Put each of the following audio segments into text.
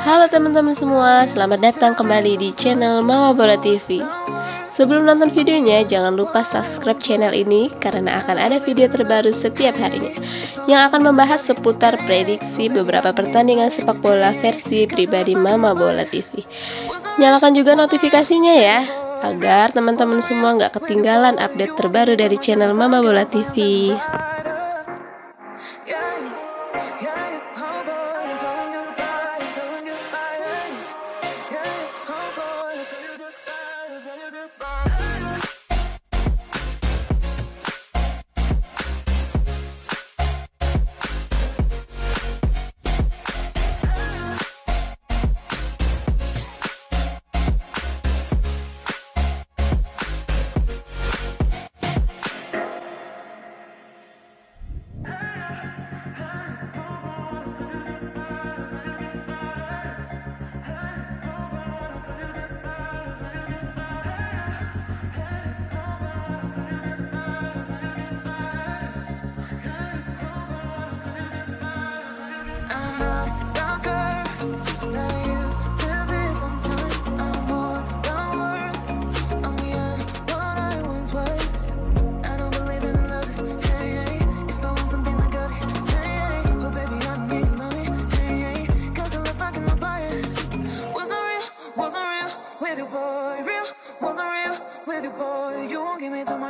Halo teman-teman semua, selamat datang kembali di channel Mama Bola TV. Sebelum nonton videonya, jangan lupa subscribe channel ini karena akan ada video terbaru setiap harinya yang akan membahas seputar prediksi beberapa pertandingan sepak bola versi pribadi Mama Bola TV. Nyalakan juga notifikasinya ya, agar teman-teman semua nggak ketinggalan update terbaru dari channel Mama Bola TV.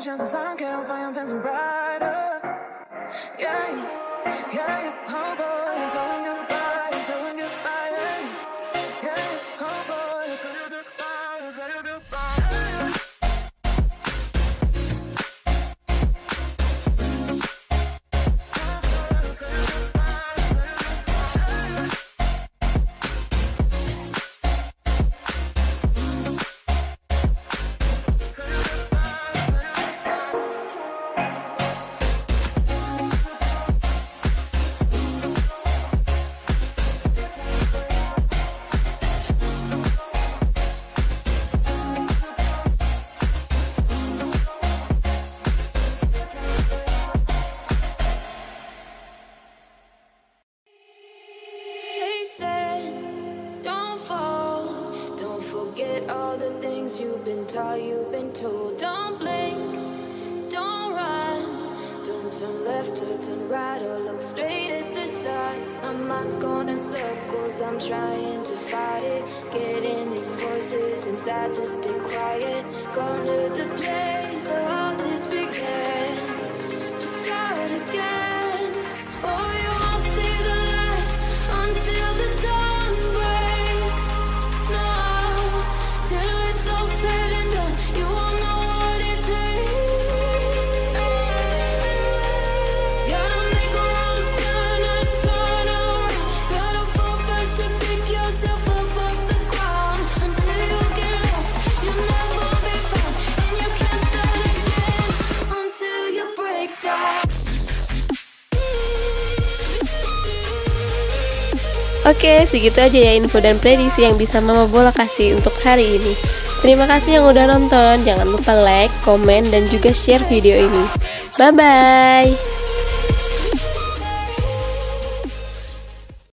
Chances, I don't care, I'm fine, I'm fencing brighter. Yeah, yeah, oh boy, I'm telling you goodbye, I'm telling you goodbye. Yeah, yeah, oh boy, I'm telling you goodbye, I'm telling you goodbye. All the things you've been taught, you've been told. Don't blink, don't run, don't turn left or turn right or look straight at the side. My mind's going in circles, I'm trying to fight it. Getting these voices inside to stay quiet. Going to the place where all this began. Just start again. Oh, you won't see the light until the dawn. Oke, segitu aja ya info dan prediksi yang bisa Mama Bola kasih untuk hari ini. Terima kasih yang udah nonton, jangan lupa like, komen, dan juga share video ini. Bye-bye!